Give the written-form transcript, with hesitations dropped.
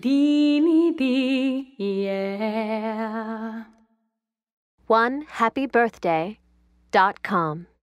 Deeny, yeah. 1happybirthday.com